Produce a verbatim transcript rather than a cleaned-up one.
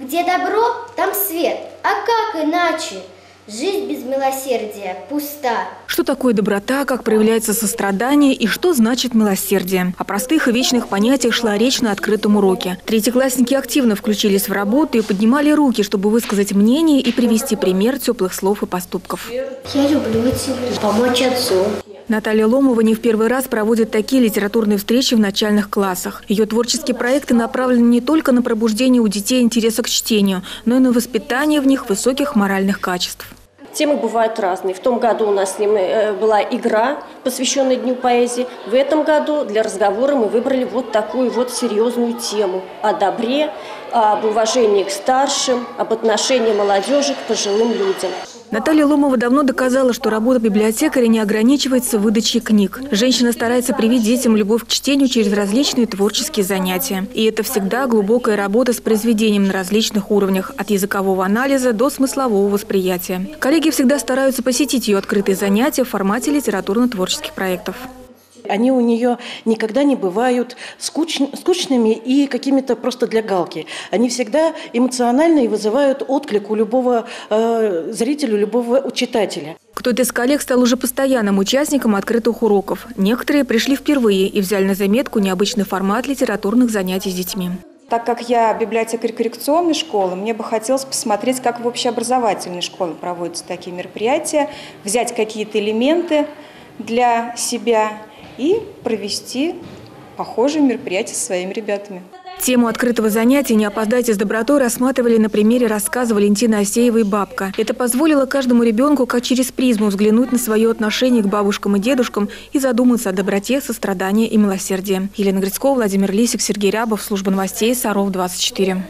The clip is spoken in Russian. Где добро, там свет, а как иначе? Жизнь без милосердия пуста. Что такое доброта, как проявляется сострадание и что значит милосердие? О простых и вечных понятиях шла речь на открытом уроке. Третьеклассники активно включились в работу и поднимали руки, чтобы высказать мнение и привести пример теплых слов и поступков. Я люблю тебя, помочь отцу. Наталья Ломова не в первый раз проводит такие литературные встречи в начальных классах. Ее творческие проекты направлены не только на пробуждение у детей интереса к чтению, но и на воспитание в них высоких моральных качеств. Темы бывают разные. В том году у нас с ним была игра, посвященная Дню поэзии. В этом году для разговора мы выбрали вот такую вот серьезную тему о добре, об уважении к старшим, об отношении молодежи к пожилым людям. Наталья Ломова давно доказала, что работа библиотекаря не ограничивается выдачей книг. Женщина старается привить детям любовь к чтению через различные творческие занятия. И это всегда глубокая работа с произведением на различных уровнях, от языкового анализа до смыслового восприятия. Коллеги всегда стараются посетить ее открытые занятия в формате литературно-творческих проектов. Они у нее никогда не бывают скуч... скучными и какими-то просто для галки. Они всегда эмоциональны и вызывают отклик у любого э, зрителя, у любого у читателя. Кто-то из коллег стал уже постоянным участником открытых уроков. Некоторые пришли впервые и взяли на заметку необычный формат литературных занятий с детьми. Так как я библиотекарь коррекционной школы, мне бы хотелось посмотреть, как в общеобразовательной школе проводятся такие мероприятия, взять какие-то элементы для себя и провести похожие мероприятия со своими ребятами. Тему открытого занятия «Не опоздайте с добротой» рассматривали на примере рассказа Валентины Осеевой «Бабка». Это позволило каждому ребенку как через призму взглянуть на свое отношение к бабушкам и дедушкам и задуматься о доброте, сострадании и милосердии. Елена Грицко, Владимир Лисик, Сергей Рябов, служба новостей, Саров, двадцать четыре.